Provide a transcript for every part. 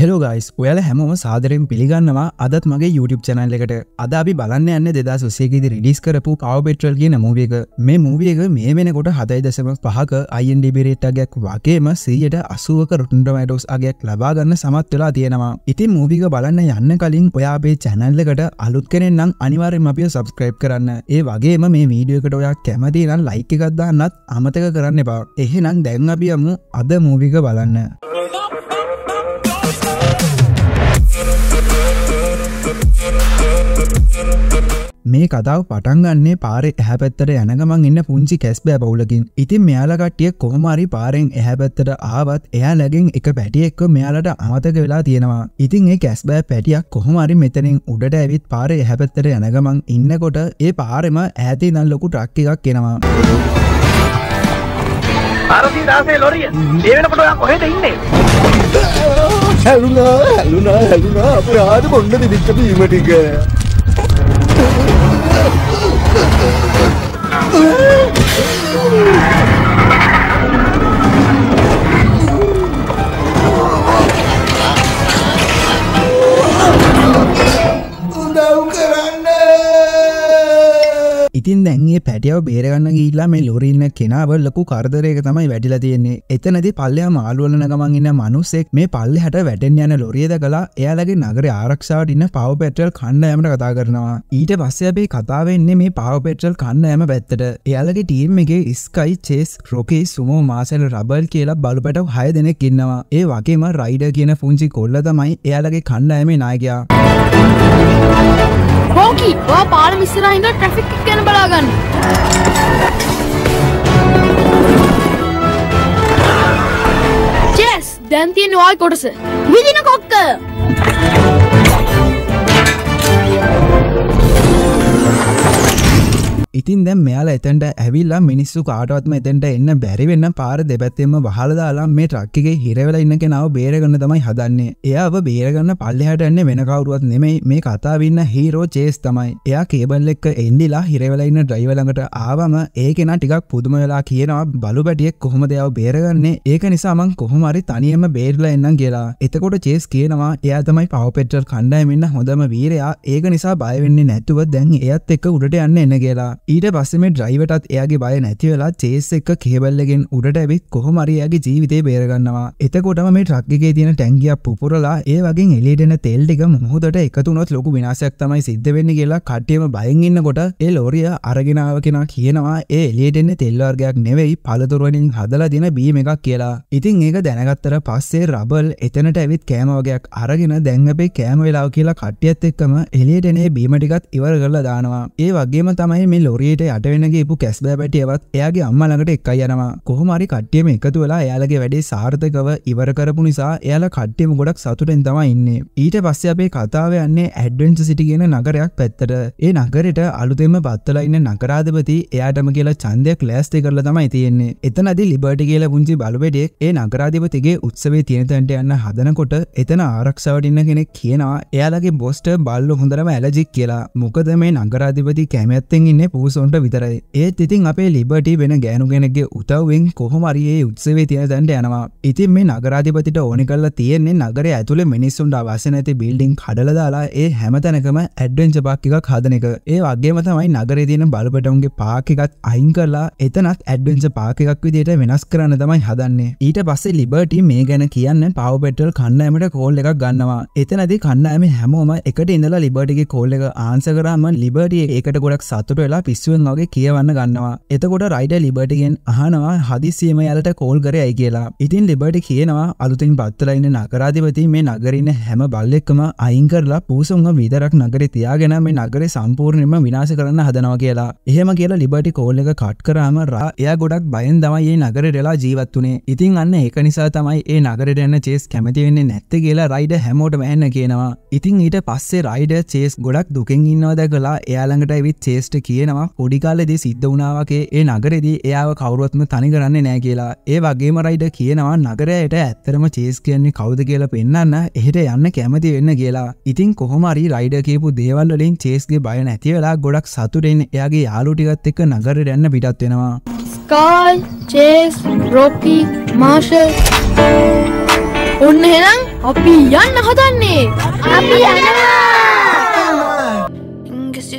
Hello guys, ඔයාලා හැමෝම සාදරයෙන් පිළිගන්නවා අදත් මගේ YouTube channel එකට. අද අපි බලන්න යන්නේ 2021 දී රිලීස් කරපු Paw Patrol කියන movie එක. මේ movie එක මේ වෙනකොට 7.5ක IMDb rate එකක් වගේම 180ක Rotten Tomatoes අගයක් ලබා ගන්න සමත් වෙලා තියෙනවා. ඉතින් movie එක බලන්න යන්න කලින් ඔයා අපේ channel එකට අලුත් කෙනෙක් නම් අනිවාර්යයෙන්ම අපිව subscribe කරන්න. ඒ වගේම මේ video එකට ඔයා කැමති නම් like එකක් දාන්නත් අමතක කරන්න එපා. එහෙනම් දැන් අපි යමු අද movie එක බලන්න. මේ කතාව පටන් ගන්නේ පාරේ එහා පැත්තට යන ගමන් ඉන්න පුංචි කැස්බෑ බවුලකින්. ඉතින් මෙයාලා කට්ටිය කොහොම හරි පාරෙන් එහා පැත්තට ආවත් එයාලගෙන් එක පැටියෙක්ව මෙයාලට අමතක වෙලා තියෙනවා. ඉතින් ඒ කැස්බෑ පැටියක් කොහොම හරි මෙතනින් උඩට ඇවිත් පාරේ එහා පැත්තට යන ගමන් ඉන්නකොට ඒ පාරෙම ඈත ඉඳන් ලොකු ට්‍රක් එකක් එනවා. ආරෝහි දාසේ ලොරිය. ඒ වෙනකොට ඔයා කොහෙද ඉන්නේ? හැලුනා අපරාධ කොණ්ඩ දෙවිච්ච බීම ටික. ඉතින් දැන් මේ පැටියව බේරගන්න ගිහිල්ලා මේ ලොරි ඉන්න කෙනාව ලොකු කරදරයක තමයි වැටිලා තියෙන්නේ. එතනදී පල්ලෙහා මාළු වලන ගමන් ඉන්න මිනිස්සෙක් මේ පල්ලෙහාට වැටෙන්න යන ලොරිය දැකලා එයාලගේ නගරේ ආරක්ෂාවට ඉන්න Paw Patrol කණ්ඩායමට කතා කරනවා. ඊට පස්සේ අපි කතාව එන්නේ මේ Paw Patrol කණ්ඩායම පැත්තට. එයාලගේ ටීම් එකේ Sky, Chase, Rocky, Sumo, Marcel, Rubble කියලා බලුපැටව 6 දෙනෙක් ඉන්නවා. ඒ වගේම Ryder කියන පුංචි කොල්ලා තමයි එයාලගේ කණ්ඩායමේ නායකයා. Rocky, ඔයා පාර මිස්සරා ඉඳලා ට්‍රැෆික් එක ගැන බලා ගන්න. Yes, දැන් තියෙන ඔය කොටස. විදින කොක්ක. ඉතින් දැන් මෙයාලා එතනට ඇවිල්ලා මිනිස්සු කාටවත්ම එතනට එන්න බැරි වෙන්න පාර දෙපැත්තෙම වහලා දාලා මේ ට්‍රක් එකේ හිර වෙලා ඉන්න කෙනාව බේරගන්න තමයි හදන්නේ. එයාව බේරගන්න පල්ලෙහාට යන්නේ වෙන කවුරුවත් නෙමෙයි මේ කතාවේ ඉන්න හීරෝ චේස් තමයි. එයා කේබල් එක එන්දිලා හිර වෙලා ඉන්න ඩ්‍රයිවර් ළඟට ආවම ඒ කෙනා ටිකක් පුදුම වෙලා කියනවා බලු පැටියෙක් කොහොමද එයාව බේරගන්නේ? ඒක නිසා මං කොහොම හරි තනියම බේරලා එන්නම් කියලා. එතකොට චේස් කියනවා එයා තමයි Paw Patrol කණ්ඩායමේ ඉන්න හොඳම වීරයා. ඒක නිසා බය වෙන්නේ නැතුව දැන් එයාත් එක්ක උඩට යන්න එන්න කියලා. ඊට පස්සේ මේ ඩ්‍රයිවර්ටත් එයාගේ බය නැති වෙලා චේස් එක කේබල් එකෙන් උඩට ඇවිත් කොහොම හරි එයාගේ ජීවිතේ බේර ගන්නවා. එතකොටම මේ ට්‍රක් එකේ තියෙන ටැංකියක් පුපුරලා ඒ වගේම එළියට එන තෙල් ටික මොහොතට එකතු වුණොත් ලොකු විනාශයක් තමයි සිද්ධ වෙන්නේ කියලා කට්ටියම බයෙන් ඉන්නකොට ඒ ලෝරිය අරගෙන ආව කෙනා කියනවා ඒ එළියට එන තෙල් වර්ගයක් නෙවෙයි පළතුරු වලින් හදලා දෙන බීම් එකක් කියලා. ඉතින් ඒක දැනගත්තට පස්සේ රබල් එතනට ඇවිත් කෑම වර්ගයක් අරගෙන දැන් අපේ කෑම වෙලාව කියලා කට්ටියත් එක්කම එළියට එන බීම ටිකත් ඉවර කරලා දානවා. ඒ වගේම තමයි මේ ලොරියට යට වෙන ගේපු කැස්බෑ පැටියවත් එයාගේ අම්මා ළඟට එක්කයි යනවා. කොහොම හරි කට්ටියම එකතු වෙලා එයාලගේ වැඩේ සාර්ථකව ඉවර කරපු නිසා එයාලා කට්ටියම ගොඩක් සතුටෙන් තමයි ඉන්නේ. ඊට පස්සේ අපේ කතාව යන්නේ ඇඩ්වෙන්චර් සිටි කියන නගරයක් පැත්තට. ඒ නගරෙට අලුතෙන්ම පත්වලා ඉන්න නගරාධිපති එයාටම කියලා ඡන්දයක් ක්ලෑස්ටි කරලා තමයි තියෙන්නේ. එතනදී ලිබර්ටි කියලා පුංචි බලුපැටියෙක් ඒ නගරාධිපතිගේ උත්සවයේ තියෙන තැනට යන්න හදනකොට එතන ආරක්ෂාවට ඉන්න කෙනෙක් කියනවා එයාලගේ බොස්ට බල්ලෝ හොඳටම ඇලර්ජික් කියලා. මොකද මේ නගරාධිපති කැමැත්තෙන් ඉන්නේ පූසොන්ට විතරයි. ඒත් ඉතින් අපේ ලිබර්ටි වෙන ගෑනු කෙනෙක්ගේ උදව්වෙන් කොහොම හරි ඒ උත්සවයේ තියෙන තැනට යනවා. ඉතින් මේ නගරාධිපතිට ඕනේ කරලා තියෙන්නේ නගරය ඇතුලේ මිනිස්සුන්ට අවශ්‍ය නැති බිල්ඩින් කඩලා දාලා ඒ හැමතැනකම ඇඩ්වෙන්චර් පාක් එකක් හදන එක. ඒ වගේම තමයි නගරේ තියෙන බලපටවුන්ගේ පාක් එකත් අයින් කරලා එතනත් ඇඩ්වෙන්චර් පාක් එකක් විදියට වෙනස් කරන්න තමයි හදන්නේ. ඊට පස්සේ ලිබර්ටි මේ ගැන කියන්න Paw Patrol කණ්ඩායමට කෝල් එකක් ගන්නවා. එතනදී කණ්ඩායමේ හැමෝම එකට ඉඳලා ලිබර්ටිගේ කෝල් එක ආන්සර් කරාම ලිබර්ටි ඒකට ගොඩක් සතුටු වෙලා පිස්සුවෙන් වගේ කියවන්න ගන්නවා. එතකොට රයිඩර් ලිබර්ටිගෙන් අහනවා හදිසියෙම යාලට කෝල් කරේයි කියලා. ඉතින් ලිබර්ටි කියනවා අලුතින් පත්වලා ඉන්න නගරාධිපති මේ නගරේ ඉන්න හැම බල්ලෙක්ම අයින් කරලා පූසොන්ව විතරක් නගරේ තියාගෙන මේ නගරේ සම්පූර්ණයෙන්ම විනාශ කරන්න හදනවා කියලා. එහෙම කියලා ලිබර්ටි කෝල් එක කට් කරාම එයා ගොඩක් බයෙන් තමයි මේ නගරේට එලා ජීවත් වුනේ. ඉතින් අන්න ඒක නිසා තමයි මේ නගරේට යන චේස් කැමති වෙන්නේ නැත්තේ කියලා රයිඩර් හැමෝටම ඇන්න කියනවා. ඉතින් ඊට පස්සේ රයිඩර් චේස් ගොඩක් දුකෙන් ඉන්නවා දැකලා එයා ළඟට ඇවිත් චේස්ට කියනවා පොඩි කාලේදී සිද්ධ වුණා වගේ ඒ නගරේදී එයාව කවුරුවත්ම තනි කරන්නේ නැහැ කියලා. ඒ වගේම රයිඩර් කියනවා නගරයට ඇත්තටම චේස් කියන්නේ කවුද කියලා පෙන්නන්න එහෙට යන්න කැමති වෙන්න කියලා. ඉතින් කොහොම හරි රයිඩර් කියපු දේවල් වලින් චේස්ගේ බය නැති වෙලා ගොඩක් සතුටින් එයාගේ යාළුවෝ ටිකත් එක්ක නගරයට යන්න පිටත් වෙනවා. Sky, Chase, Rocky, Marshall Unherang, api yang nak hadanne. Api yang. In case you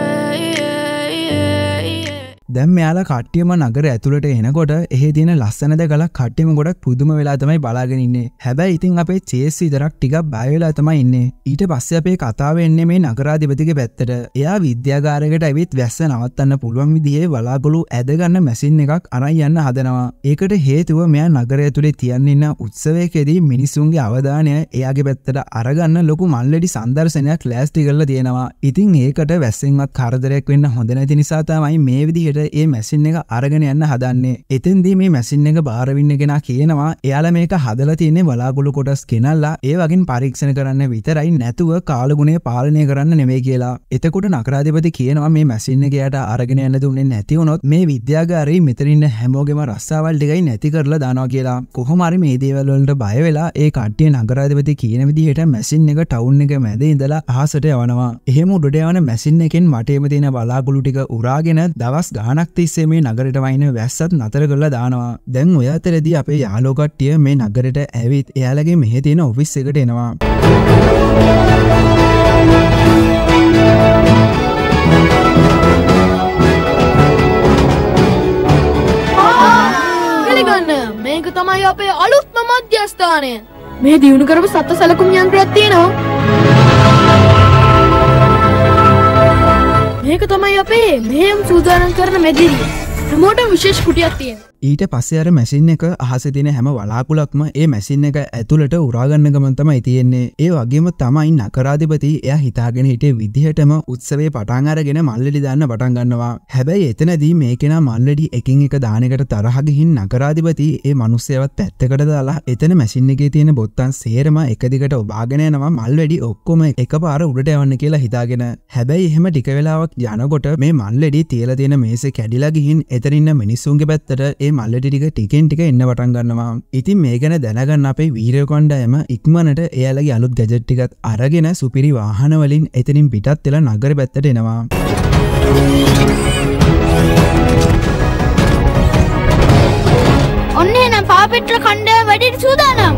දැන් මෙයාලා කට්ටියම නගර ඇතුළට එනකොට එහි තියෙන ලස්සන දෙකලා කට්ටියම ගොඩක් පුදුම වෙලා තමයි බලාගෙන ඉන්නේ. හැබැයි ඉතින් අපේ චේස් විතරක් ටිකක් බය වෙලා තමයි ඉන්නේ. ඊට පස්සේ අපේ කතාව එන්නේ මේ නගරාධිපතිගේ පැත්තට. එයා විද්‍යාගාරයකට ඇවිත් වැස්ස නවත්තන්න පුළුවන් විදිහේ බලාගලු ඇද ගන්න මැෂින් එකක් අරන් යන්න හදනවා. ඒකට හේතුව මෙයා නගරය ඇතුලේ තියන්න ඉන්න උත්සවයකදී මිනිසුන්ගේ අවධානය එයාගේ පැත්තට අරගන්න ලොකු මල්ලෙඩි සංදර්ශනයක් ලෑස්ති කරලා තියෙනවා. ඉතින් ඒකට වැස්සෙන්වත් කරදරයක් වෙන්න හොඳ නැති නිසා තමයි මේ විදිහට ඒ මැසින් එක අරගෙන යන්න හදන්නේ. එතෙන්දී මේ මැසින් එක බාරවින්න කෙනා කියනවා එයාලා මේක හදලා තියෙන්නේ බලාගුළු කොටස් කෙනල්ලා ඒ වගේන් පරීක්ෂණ කරන්න විතරයි නැතුව කාලගුණය පාලනය කරන්න නෙමෙයි කියලා. එතකොට නගරාධිපති කියනවා මේ මැසින් එක යට අරගෙන යන්න දුන්නේ නැති වුණොත් මේ විද්‍යාගාරේ මෙතන ඉන්න හැමෝගෙම රස්සාවල් ටිකයි නැති කරලා දානවා කියලා. කොහොම හරි මේ දේවල් වලට බය වෙලා ඒ කට්ටිය නගරාධිපති කියන විදිහට මැසින් එක ටවුන් එක මැද ඉඳලා අහසට යවනවා. එහෙම උඩට යවන මැසින් එකෙන් මටේම තියෙන බලාගුළු ටික උරාගෙන දවස් අනක්තිස්සේ මේ නගරට වයින වැස්සත් නතර කරලා දානවා. දැන් ඔය අතරේදී අපේ යාළුවෝ කට්ටිය මේ නගරට ඇවිත් එයාලගේ මෙහෙ තියෙන ඔෆිස් එකට එනවා. ගලගන්න මේක තමයි අපේ අලුත්ම මධ්‍යස්ථානය. මේ දියුණු කරපු සත්ත්ව සැලකුම් යන්ත්‍රයක් තියෙනවා. මේක තමයි අපේ මෙහෙම සූදානම් කරන මැදිරිය. හැමෝටම විශේෂ කුටියක් තියෙනවා. ඊට පස්සේ අර මැෂින් එක අහසේ තියෙන හැම වලාකුලක්ම ඒ මැෂින් එක ඇතුළට උරා ගන්න ගමන් තමයි තියෙන්නේ. ඒ වගේම තමයි නගරාධිපති එයා හිතාගෙන හිටියේ විදිහටම උත්සවයේ පටන් අරගෙන මල්ලෙඩි දාන්න පටන් ගන්නවා. හැබැයි එතනදී මේ කෙනා මල්ලෙඩි එකින් එක දාන එකට තරහ ගිහින් නගරාධිපති ඒ මිනිස්සයවත් පැත්තකට දාලා එතන මැෂින් එකේ තියෙන බොත්තම් සේරම එක දිගට ඔබාගෙන යනවා මල්ලෙඩි ඔක්කොම එකපාර උඩට යවන්න කියලා හිතාගෙන. හැබැයි එහෙම ටික වෙලාවක් යනකොට මේ මල්ලෙඩි තියලා තියෙන මේසේ කැඩිලා ගිහින් එතන ඉන්න මිනිස්සුන්ගේ පැත්තට මල්ලටික ටිකෙන් ටික එන්න පටන් ගන්නවා. ඉතින් මේ ගැන දැනගන්න අපේ වීරයෝ කණ්ඩායම ඉක්මනට එයාලගේ අලුත් ගැජට් ටිකත් අරගෙන සුපිරි වාහන වලින් එතනින් පිටත් වෙලා නගර පැත්තට එනවා. ඔන්න එන පාව පෙට්‍රල් කණ්ඩායම වැඩිට සූදානම්.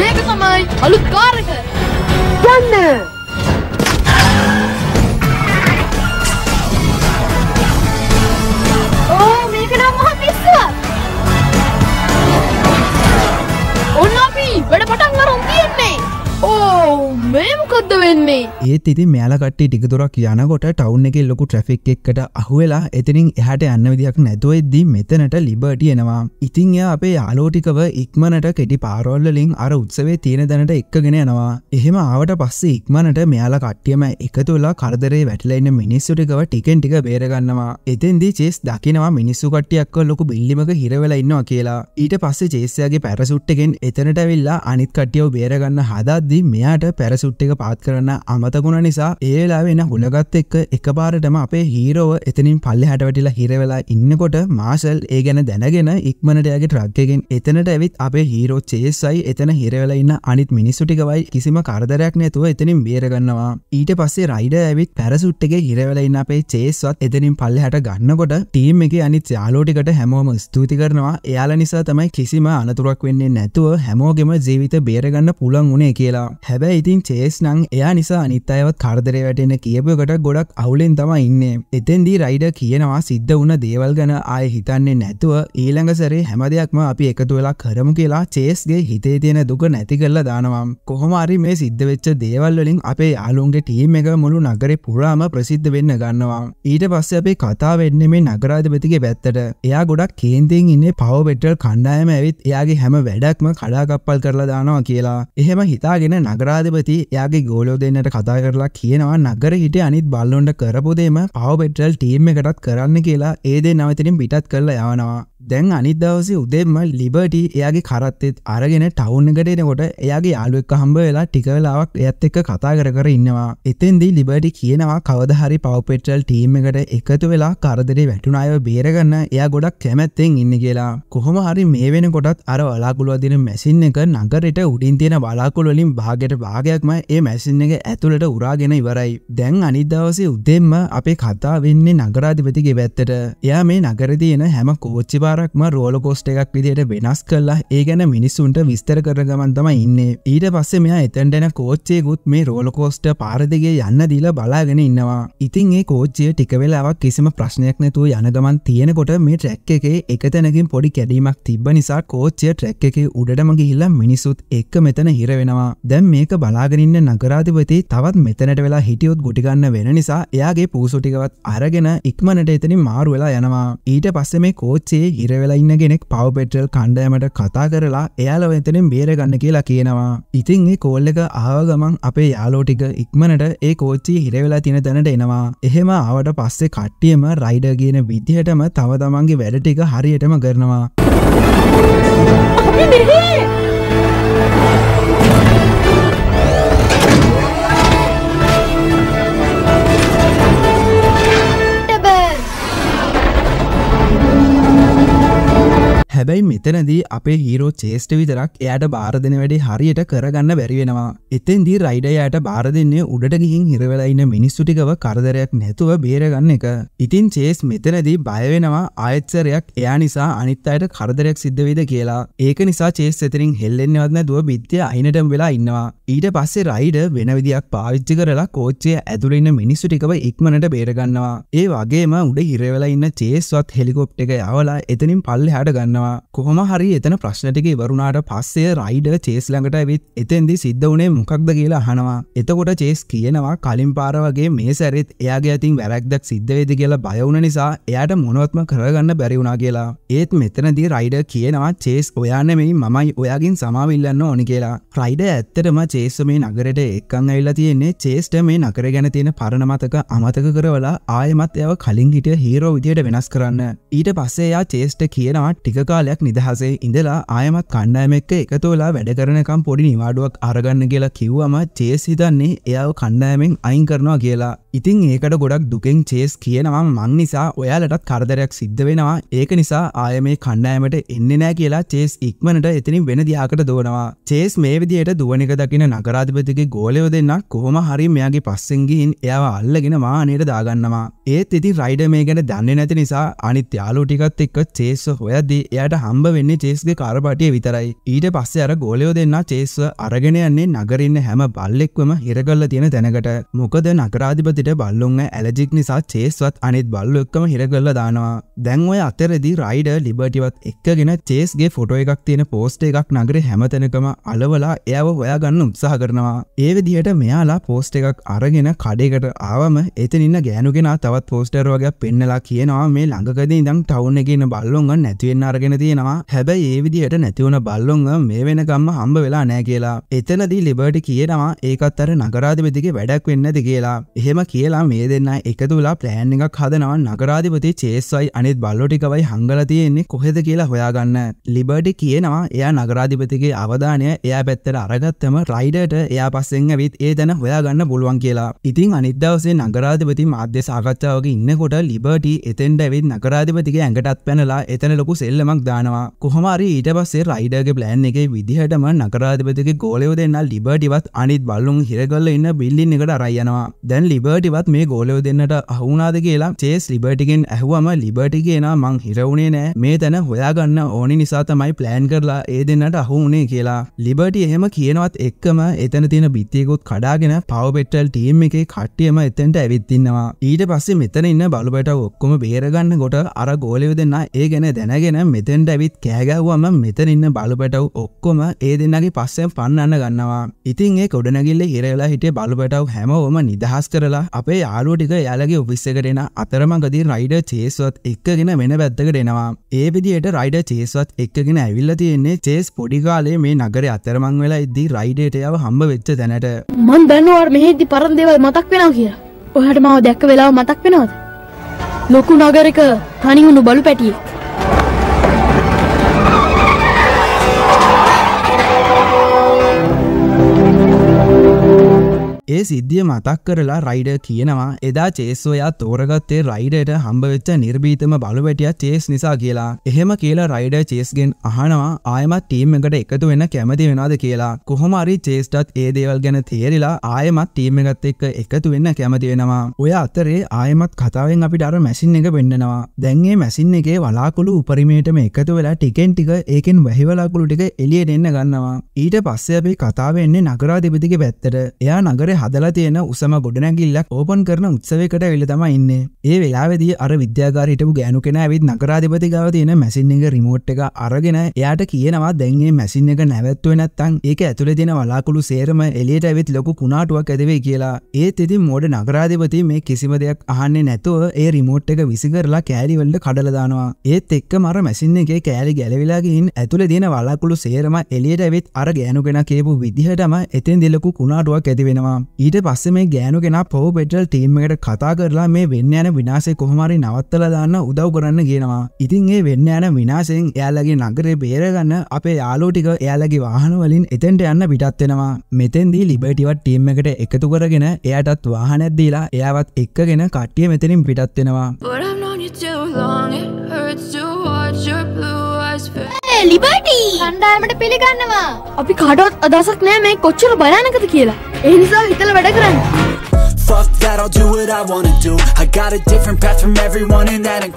මේක තමයි අලුත් කාර් එක. යන්න. ඒත් ඉතින් මෙයාලා කට්ටිය ටික දුරක් යනකොට ටවුන් එකේ ලොකු ට්‍රැෆික් එකකට අහු වෙලා එතනින් එහාට යන්න විදියක් නැතුව ඉද්දී මෙතනට ලිබර්ටි එනවා. ඉතින් එයා අපේ යාළුවෝ ටිකව ඉක්මනට කෙටි පාරවල් වලින් අර උත්සවයේ තියෙන දැනට එක්කගෙන යනවා. එහෙම ආවට පස්සේ ඉක්මනට මෙයාලා කට්ටියම එකතු වෙලා කරදරේ වැටිලා ඉන්න මිනිස්සු ටිකව ටිකෙන් ටික බේර ගන්නවා. එතෙන්දී චේස් දකිනවා මිනිස්සු කට්ටියක්ව ලොකු බිල්ඩිමක හිර වෙලා ඉන්නවා කියලා. ඊට පස්සේ චේස් යාගේ පැරසුට් එකෙන් එතනට ඇවිල්ලා අනිත් කට්ටියව බේර ගන්න හදද්දී මෙයාට පැරසුට් එක පාත් කරන්න අමතකුණ නිසා ඒලා වෙන හුලගත් එක්ක එකපාරටම අපේ හීරෝව එතනින් පල්ලෙහාට වැටිලා හිර වෙලා ඉන්නකොට මාෂල් ඒ ගැන දැනගෙන ඉක්මනට යාගේ ට්‍රක් එකෙන් එතනට ඇවිත් අපේ හීරෝ චේස්යි එතන හිර වෙලා ඉන්න අනිත් මිනිස්සු ටිකවයි කිසිම කරදරයක් නැතුව එතනින් බේර ගන්නවා. ඊට පස්සේ රයිඩර් ඇවිත් පැරසුට් එකේ හිර වෙලා ඉන්න අපේ චේස්වත් එතනින් පල්ලෙහාට ගන්නකොට ටීම් එකේ අනිත් යාළුවෝ ටිකට හැමෝම ස්තුති කරනවා. එයාලා නිසා තමයි කිසිම අනතුරක් වෙන්නේ නැතුව හැමෝගෙම ජීවිත බේර ගන්න පුළුවන් උනේ කියලා. හැබැයි ඉතින් චේස් නම් එයා නිසා අනිත් අයවත් කරදරේ වැටෙන කියපුවකට ගොඩක් අවුලෙන් තමයි ඉන්නේ. එතෙන්දී රයිඩර් කියනවා සිද්ධ වුණ දේවල් ගැන ආයෙ හිතන්නේ නැතුව ඊළඟ සැරේ හැම දෙයක්ම අපි එකතු වෙලා කරමු කියලා චේස්ගේ හිතේ තියෙන දුක නැති කරලා දානවා. කොහොම හරි මේ සිද්ධ වෙච්ච දේවල් වලින් අපේ යාළුවන්ගේ ටීම් එක මුළු නගරේ පුරාම ප්‍රසිද්ධ වෙන්න ගන්නවා. ඊට පස්සේ අපේ කතාව එන්නේ මේ නගරාධිපතිගේ පැත්තට. එයා ගොඩක් කේන්දෙන් ඉන්නේ පාව පෙට්‍රල් කණ්ඩායම ඇවිත් එයාගේ හැම වැඩක්ම කඩාකප්පල් කරලා දානවා කියලා. එහෙම හිතාගෙන නගරාධිපති එයාගේ ගෝලෝ දෙන්නට කතා කරලා කියනවා නගර හිටිය අනිත් බල්ලොන්ට කරපු දෙම Paw Patrol ටීම් එකටත් කරන්න කියලා ඒ දේ නැවතින් පිටත් කරලා යවනවා. දැන් අනිත් දවසේ උදේම ලිබර්ටි එයාගේ කරත්තෙත් අරගෙන ටවුන් එකට එනකොට එයාගේ යාළුවෙක් හම්බ වෙලා ටික වෙලාවක් එයත් එක්ක කතා කර කර ඉන්නවා. එතෙන්දී ලිබර්ටි කියනවා කවදා හරි Paw Patrol ටීම් එකට එකතු වෙලා කරදරේ වැටුණ අයව බේරගන්න එයා ගොඩක් කැමැත්තෙන් ඉන්නේ කියලා. කොහොම හරි මේ වෙනකොටත් අර වලාකුළු අදින මැෂින් එක නගරෙට උඩින් තියෙන වලාකුළු වලින් භාගයට භාගයක්ම ඒ මැෂින් එක ඇතුළට උරාගෙන ඉවරයි. දැන් අනිත් දවසේ උදේම අපේ කතා වෙන්නේ නගරාධිපතිගේ වැත්තට. එයා මේ නගරේ තියෙන හැම කෝච්චි පාරක්ම රෝලර් කෝස්ටර් එකක් විදියට වෙනස් කරලා ඒ ගැන මිනිසුන්ට විස්තර කරන ගමන් තමයි ඉන්නේ. ඊට පස්සේ මෙයා එතනට එන කෝච්චියකුත් මේ රෝලර් කෝස්ටර් පාර දිගේ යන්න දීලා බලාගෙන ඉන්නවා. ඉතින් ඒ කෝච්චිය ටික වෙලාවක් කිසිම ප්‍රශ්නයක් නැතුව යන ගමන් තියෙනකොට මේ ට්‍රැක් එකේ එක තැනකින් පොඩි කැඩීමක් තිබ්බ නිසා කෝච්චිය ට්‍රැක් එකේ උඩටම ගිහිල්ලා මිනිසුත් එක්ක මෙතන හිර වෙනවා. දැන් මේක බලාගෙන ඉන්න නගරාධිපති තවත් මෙතනට වෙලා හිටියොත් ගොටි ගන්න වෙන නිසා එයාගේ පූසු ටිකවත් අරගෙන ඉක්මනට එතනින් මාරු වෙලා යනවා. ඊට පස්සේ මේ කෝච්චියේ හිර වෙලා ඉන්න කෙනෙක් Paw Patrol කණ්ඩායමට කතා කරලා එයාලව එතනින් බේර ගන්න කියලා කියනවා. ඉතින් මේ කෝල් එක ආව ගමන් අපේ යාළුවෝ ටික ඉක්මනට ඒ කෝච්චියේ හිර වෙලා තියෙන තැනට එනවා. එහෙම ආවට පස්සේ කට්ටියම රයිඩර් කියන විදිහටම තව තමන්ගේ වැඩ ටික හරියටම කරනවා. හැබැයි මෙතනදී අපේ හීරෝ චේස්ට් විතරක් එයාට බාර දෙන වැඩේ හරියට කරගන්න බැරි වෙනවා. එතෙන්දී රයිඩර් එයාට බාර දෙන්නේ උඩට ගිහින් හිර වෙලා ඉන්න මිනිස්සු ටිකව කරදරයක් නැතුව බේර ගන්න එක. ඉතින් චේස් මෙතනදී බය වෙනවා ආයතනයක් එයා නිසා අනිත් අයට කරදරයක් සිද්ධ වෙයිද කියලා. ඒක නිසා චේස් එතනින් හෙල්ලෙන්නවත් නැතුව බිත්තිය අයිනටම වෙලා ඉන්නවා. ඊට පස්සේ රයිඩර් වෙන විදියක් පාවිච්චි කරලා කෝච්චිය ඇතුළේ ඉන්න මිනිස්සු ටිකව ඉක්මනට බේර ගන්නවා. ඒ වගේම උඩ හිර වෙලා ඉන්න චේස්වත් හෙලිකොප්ටර් එක යවලා එතනින් පල්ලෙහාට ගන්නවා. කොහොම හරි එතන ප්‍රශ්න ටික ඉවරුණාට පස්සේ රයිඩර් චේස් ළඟට ඇවිත් එතෙන්දී සිද්ධ වුණේ මොකක්ද කියලා අහනවා. එතකොට චේස් කියනවා කලින් පාර වගේ මේ සැරෙත් එයාගේ අතින් වැරැද්දක් සිද්ධ වෙයිද කියලා බය වුණ නිසා එයාට මොනවත්ම කරගන්න බැරි වුණා කියලා. ඒත් මෙතනදී රයිඩර් කියනවා චේස් ඔයා නෙමෙයි මමයි ඔයාගෙන් සමාව ඉල්ලන්න ඕනි කියලා. රයිඩර් ඇත්තටම චේස් මේ නගරෙට එක්කන් ඇවිල්ලා තියෙන්නේ චේස්ට මේ නගරේ ගැන තියෙන පරණ මතක අමතක කරවලා ආයෙමත් එයාව කලින් හිටිය හීරෝ විදියට වෙනස් කරන්න. ඊට පස්සේ එයා චේස්ට කියනවා ටික කාලයක් නිදහසේ ඉඳලා ආයමත් කණ්ඩායම එක්ක එකතු වෙලා වැඩ කරනකම් පොඩි නිවාඩුවක් අරගන්න කියලා කිව්වම චේස් හිතන්නේ එයාව කණ්ඩායමෙන් අයින් කරනවා කියලා. ඉතින් ඒකට ගොඩක් දුකෙන් චේස් කියනවා මං නිසා ඔයාලටත් කරදරයක් සිද්ධ වෙනවා. ඒක නිසා ආයෙ මේ කණ්ඩායමට එන්නේ නැහැ කියලා චේස් ඉක්මනට එතනින් වෙන දිහාකට දුවනවා. චේස් මේ විදියට දුවන එක දකින නගරාධිපතිගේ ගෝලයෝ දෙන්නා කොහොම හරි මෙයාගේ පස්සෙන් ගිහින් එයාව අල්ලගෙන වාහනේට දාගන්නවා. ඒත් ඉතින් රයිඩර් මේ ගැන දන්නේ නැති නිසා අනිත් යාළුවෝ ටිකත් එක්ක චේස් හොයද්දී එයාට හම්බ වෙන්නේ චේස්ගේ කාර්පාටිය විතරයි. ඊට පස්සේ අර ගෝලයෝ දෙන්නා චේස්ව අරගෙන යන්නේ නගරින්න හැම බල්ලෙක්වම හිර කරලා තියෙන තැනකට. මොකද නගරාධිපතිට බල්ලොන්ව ඇලර්ජික් නිසා චේස්වත් අනිත් බල්ලෝ එක්කම හිර කරලා දානවා. දැන් ඔය අතරේදී රයිඩර් ලිබර්ටිවත් එක්කගෙන චේස්ගේ ෆොටෝ එකක් තියෙන පෝස්ටර් එකක් නගරේ හැම තැනකම අලවලා එයාව හොයාගන්න උත්සාහ කරනවා. ඒ විදිහට මෙයාලා පෝස්ටර් එකක් අරගෙන කඩේකට ආවම එතන ඉන්න ගෑනු කෙනා තවත් පෝස්ටර් වගේක් පෙන්නලා කියනවා මේ ළඟකදී ඉඳන් ටවුන් එකේ ඉන්න බල්ලොන්ව නැති වෙන්න අරගෙන තියෙනවා. හැබැයි ඒ විදිහට නැති වුණ බල්ලොන්ව මේ වෙනකම්ම හම්බ වෙලා නැහැ කියලා. එතනදී ලිබර්ටි කියනවා ඒකත් අර නගරාධිපතිගේ වැඩක් වෙන්නේ නැති කියලා. එහෙම කියලා මේ දෙන්නා එකතු වෙලා ප්ලෑන් එකක් හදනවා නගරාධිපති චේස්වයි අනිත් බල්ලෝ ටිකවයි හංගලා තියෙන්නේ කොහෙද කියලා හොයාගන්න. ලිබර්ටි කියනවා එයා නගරාධිපතිගේ අවධානය එයා පැත්තට අරගත්තම රයිඩර්ට එයා පස්සෙන් ඇවිත් ඒ දන හොයාගන්න පුළුවන් කියලා. ඉතින් අනිත් දවසේ නගරාධිපති මාධ්‍ය සාකච්ඡාවක ඉන්නකොට ලිබර්ටි එතෙන්ට ඇවිත් නගරාධිපතිගේ ඇඟටත් පැනලා එතන ලොකු සෙල්ලම දානවා. කොහොම හරි ඊට පස්සේ රයිඩර්ගේ ප්ලෑන් එකේ විදිහටම නගරාධිපතිගේ ගෝලයෝ දෙන්නා ලිබර්ටිවත් අනිත් බල්ලුන් හිර කරලා ඉන්න බිල්ඩින් එකට අරයි යනවා. දැන් ලිබර්ටිවත් මේ ගෝලයෝ දෙන්නට අහු වුණාද කියලා චේස් ලිබර්ටිගෙන් ඇහුවම ලිබර්ටි කියනවා මං හිර වුණේ නෑ. මේ තැන හොයාගන්න ඕනි නිසා තමයි ප්ලෑන් කරලා ඒ දෙන්නට අහු වුණේ කියලා. ලිබර්ටි එහෙම කියනවත් එක්කම එතන තියෙන බිත්තියකුත් කඩාගෙන Paw Patrol ටීම් එකේ කට්ටියම එතනට ඇවිත් ඉන්නවා. ඊට පස්සේ මෙතන ඉන්න බලු බැටව ඔක්කොම බේරගන්න කොට අර ගෝලයෝ දෙන්නා ඒ ගැන දැනගෙන මෙතෙන්ට ඇවිත් කෑගැව්වම මෙතන ඉන්න බලු පැටව් ඔක්කොම ඒ දෙන්නගේ පස්සෙන් පන්නන්න ගන්නවා. ඉතින් ඒ ගොඩනැගිල්ල හිර වෙලා හිටිය බලු පැටව් හැමෝම නිදහස් කරලා අපේ යාළුවෝ ටික එයාලගේ ඔෆිස් එකට එන අතරමඟදී රයිඩර් චේස්වත් එක්ක එක්කගෙන වෙන පැත්තකට එනවා. ඒ විදිහට රයිඩර් චේස්වත් එක්කගෙන ඇවිල්ලා තියෙන්නේ. චේස් පොඩි කාලේ මේ නගරේ අතරමං වෙලා ඉද්දී රයිඩර්ට යව හම්බ වෙච්ච තැනට. මම දන්නවා මෙහෙදි පරණ දේවල් මතක් වෙනවා කියලා. ඔයාට මාව දැක්ක වෙලාව මතක් වෙනවද? ලොකු නගරයක තනිවුණු බලු පැටියෙක්. ඒ සිද්ධිය මතක් කරලා රයිඩර් කියනවා එදා චේස් ඔයා තෝරගත්තේ රයිඩර්ට හම්බ වෙච්ච නිර්භීතම බලු පැටියා චේස් නිසා කියලා. එහෙම කියලා රයිඩර් චේස්ගෙන් අහනවා ආයෙමත් ටීම් එකට එකතු වෙන්න කැමති වෙනවද කියලා. කොහොම හරි චේස්ටත් ඒ දේවල් ගැන තේරිලා ආයෙමත් ටීම් එකත් එක්ක එකතු වෙන්න කැමති වෙනවා. ඔය අතරේ ආයෙමත් කතාවෙන් අපිට අර මැෂින් එක වෙන්නනවා. දැන් මේ මැෂින් එකේ වලාකුළු උපරිමයටම එකතු වෙලා ටිකෙන් ටික ඒකෙන් වැහි වලාකුළු ටික එළියට එන්න ගන්නවා. ඊට පස්සේ අපි කතාව එන්නේ නගරාධිපතිගේ පැත්තට. එයා නගරේ හදලා තියෙන උසම ගොඩනැගිල්ලක් ඕපන් කරන උත්සවයකට ඇවිල්ලා තමයි ඉන්නේ. ඒ වෙලාවේදී අර විද්‍යාගාරේ හිටපු ගෑනු කෙනා ඇවිත් නගරාධිපති ගාව තියෙන මැෂින් එක රිමෝට් එක අරගෙන එයාට කියනවා දැන් මේ මැෂින් එක නැවැත්තුවේ නැත්නම් ඒක ඇතුලේ තියෙන වලාකුළු සේරම එළියට ඇවිත් ලොකු කුණාටුවක් ඇදෙවි කියලා. ඒත් ඉතින් මොඩ නගරාධිපති මේ කිසිම දෙයක් අහන්නේ නැතුව ඒ රිමෝට් එක විසිකරලා කෑලි වලට කඩලා දානවා. ඒත් එක්කම අර මැෂින් එකේ කෑලි ගැලවිලා ගින් ඇතුලේ තියෙන වලාකුළු සේරම එළියට ඇවිත් අර ගෑනු කෙනා කියපු විදිහටම එතෙන්දී ලොකු කුණාටුවක් ඇති වෙනවා. ඊට පස්සේ මේ ගෑනු කෙනා පව පෙට්‍රල් ටීම් එකට කතා කරලා මේ වෙන්න යන විනාශය කොහොම හරි නවත්තලා දාන්න උදව් කරන්න කියනවා. ඉතින් ඒ වෙන්න යන විනාශයෙන් එයාලගේ නගරේ බේරගන්න අපේ යාළුවෝ ටික එයාලගේ වාහන වලින් එතෙන්ට යන්න පිටත් වෙනවා. මෙතෙන්දී ලිබර්ටිවත් ටීම් එකට එකතු කරගෙන එයාටත් වාහනයක් දීලා එයාවත් එක්කගෙන කට්ටිය මෙතනින් පිටත් වෙනවා. ඒ ලිබර්ටි කණ්ඩායමට පිළිගන්නවා. අපි කාටවත් අදහසක් නැහැ මේ කොච්චර බලන්නකද කියලා. ඒ නිසා හිතලා වැඩ කරන්න. Fuck that, I'll do what I want to do. I got a different path from everyone in that.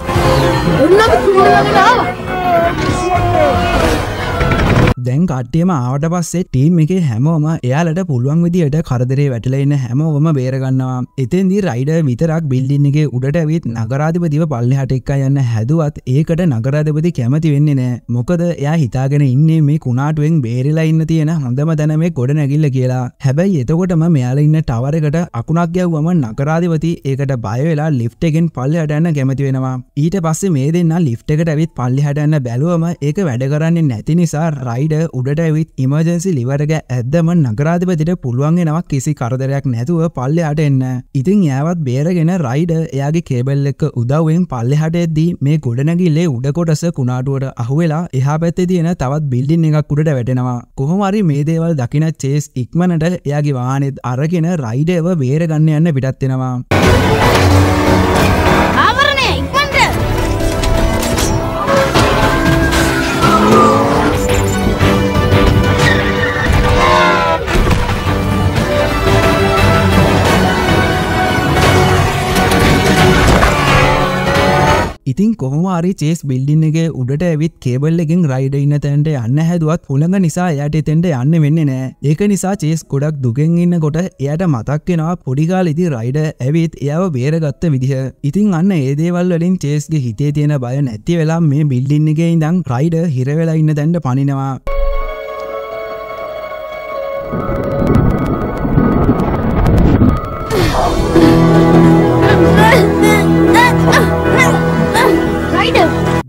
දැන් කට්ටියම ආවට පස්සේ ටීම් එකේ හැමෝම එයාලට පුළුවන් විදියට කරදරේ වැටලා ඉන්න හැමෝම බේර ගන්නවා. එතෙන්දී රයිඩර් විතරක් බිල්ඩින් එකේ උඩට ඇවිත් නගරාධිපතිව පල්ලෙහාට එක්ක යන්න හැදුවත් ඒකට නගරාධිපති කැමති වෙන්නේ නැහැ. මොකද එයා හිතාගෙන ඉන්නේ මේ කුණාටුවෙන් බේරිලා ඉන්න තියෙන හොඳම තැන මේ ගොඩනැගිල්ල කියලා. හැබැයි එතකොටම මෙයාලා ඉන්න ටවර් එකට අකුණක් ගැව්වම නගරාධිපති ඒකට බය වෙලා ලිෆ්ට් එකෙන් පල්ලෙහාට යන්න කැමති වෙනවා. ඊට පස්සේ මේ දෙන්නා ලිෆ්ට් එකට ඇවිත් පල්ලෙහාට යන්න බැලුවම ඒක වැඩ කරන්නේ නැති නිසා රයිඩර් උඩට ඇවිත් ඉමර්ජන්සි ලිවර්ග ඇද්දම නගරාධිපතිට පුළුවන් වෙනවා කිසි කරදරයක් නැතුව පල්ලෙහාට එන්න. ඉතින් එයාවත් බේරගෙන රයිඩර් එයාගේ කේබල් එක උදව්වෙන් පල්ලෙහාට එද්දී මේ ගොඩනැගිල්ලේ උඩ කොටස කුණාටුවට අහුවෙලා එහා පැත්තේ තියෙන තවත් බිල්ඩින් එකක් උඩට වැටෙනවා. කොහොම හරි මේ දේවල් දකින චේස් ඉක්මනට එයාගේ වාහනේත් අරගෙන රයිඩර්ව බේරගන්න යන්න පිටත් වෙනවා. ඉතින් කොහොම හරි චේස් බිල්ඩින් එකේ උඩට ඇවිත් කේබල් එකෙන් රයිඩර් ඉන්න තැනට යන්න හැදුවත් හුළඟ නිසා එයාට එතෙන්ට යන්න වෙන්නේ නැහැ. ඒක නිසා චේස් ගොඩක් දුකෙන් ඉන්නකොට එයාට මතක් වෙනවා පොඩි කාලේදී රයිඩර් ඇවිත් එයාව බේරගත්ත විදිහ. ඉතින් අන්න ඒ දේවල් වලින් චේස්ගේ හිතේ තියෙන බය නැති වෙලා මේ බිල්ඩින් එකේ ඉඳන් රයිඩර් හිර වෙලා ඉන්න තැනට පනිනවා.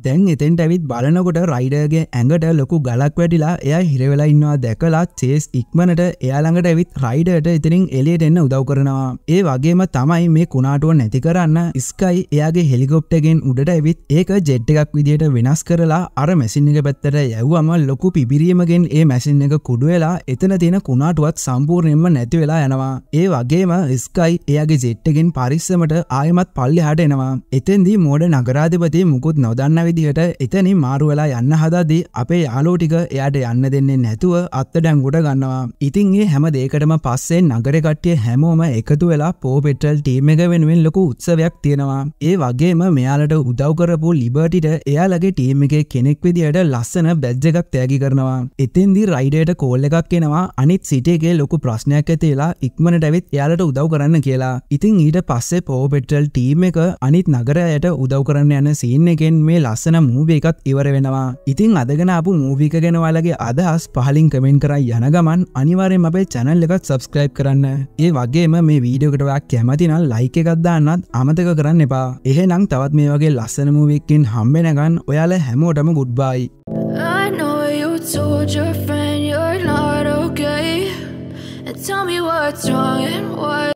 දැන් එතෙන්ට ඇවිත් බලනකොට රයිඩර්ගේ ඇඟට ලොකු ගලක් වැටිලා එයා හිර වෙලා ඉන්නවා දැකලා චේස් ඉක්මනට එයා ළඟට ඇවිත් රයිඩර්ට එතනින් එළියට එන්න උදව් කරනවා. ඒ වගේම තමයි මේ කුණාටුව නැති කරන්න ස්කයි එයාගේ හෙලිකොප්ටර් එකෙන් උඩට ඇවිත් ඒක ජෙට් එකක් විදියට වෙනස් කරලා අර මැෂින් එක පැත්තට යවුවම ලොකු පිපිරීමකින් ඒ මැෂින් එක කුඩු වෙලා එතන තියෙන කුණාටුවත් සම්පූර්ණයෙන්ම නැති වෙලා යනවා. ඒ වගේම ස්කයි එයාගේ ජෙට් එකෙන් පරිස්සමට ආයෙමත් පල්ලෙහාට එනවා. එතෙන්දී මෝඩ නගරාධිපති මුකුත් නොදන්නා දිහට එතනින් මාරු වෙලා යන්න හදද්දී අපේ යාළුවෝ ටික එයාට යන්න දෙන්නේ නැතුව අත්අඩංගුවට ගන්නවා. ඉතින් ඒ හැම දෙයකටම පස්සේ නගරේ කට්ටිය හැමෝම එකතු වෙලා පෝ පෙට්‍රල් ටීම් එක වෙනුවෙන් ලොකු උත්සවයක් තියෙනවා. ඒ වගේම මෙයාලට උදව් කරපු ලිබර්ටිට එයාලගේ ටීම් එකේ කෙනෙක් විදියට ලස්සන බැජ් එකක් තෑගි කරනවා. එතෙන්දී රයිඩර්ට කෝල් එකක් එනවා අනිත් සිටි එකේ ලොකු ප්‍රශ්නයක් ඇති වෙලා ඉක්මනට ඇවිත් එයාලට උදව් කරන්න කියලා. ඉතින් ඊට පස්සේ පෝ පෙට්‍රල් ටීම් එක අනිත් නගරයට උදව් කරන්න යන සීන් එකෙන් මේ ලස්සන මූවී එකත් ඉවර වෙනවා. ඉතින් අදගෙන ආපු මූවී එක ගැන ඔයාලගේ අදහස් පහලින් කමෙන්ට් කරා යන ගමන් අනිවාර්යයෙන්ම අපේ channel එකත් subscribe කරන්න. ඒ වගේම මේ වීඩියෝ එකට ඔයා කැමති නම් like එකක් දාන්නත් අමතක කරන්න එපා. එහෙනම් තවත් මේ වගේ ලස්සන මූවී එකකින් හම්බෙනකන් ඔයාලා හැමෝටම good bye. I know you told your friend you're not okay. And tell me what's wrong and why.